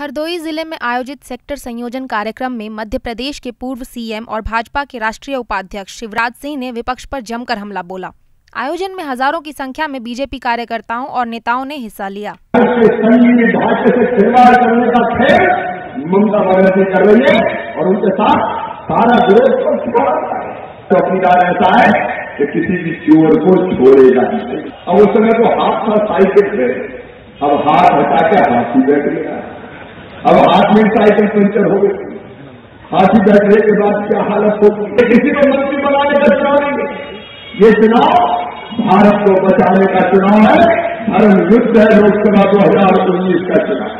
हरदोई जिले में आयोजित सेक्टर संयोजन कार्यक्रम में मध्य प्रदेश के पूर्व सीएम और भाजपा के राष्ट्रीय उपाध्यक्ष शिवराज सिंह ने विपक्ष पर जमकर हमला बोला। आयोजन में हजारों की संख्या में बीजेपी कार्यकर्ताओं और नेताओं ने हिस्सा लिया। ममता बनर्जी कर रही है और उनके साथ सारा विरोध चौकीदार ऐसा है कि किसी भी चोर को छोड़ेगा। अब उस समय तो हाथ पर साइकिल थे, अब हाथ हटाकर हाथी बैठ गया। अब हाथ में साइकिल पंचर हो गई, हाथी बैठने के बाद क्या हालत होगी। किसी को मंत्री बनाने का चुनाव नहीं है, ये चुनाव भारत को बचाने का चुनाव है। धर्म युद्ध है लोकसभा 2019 का चुनाव।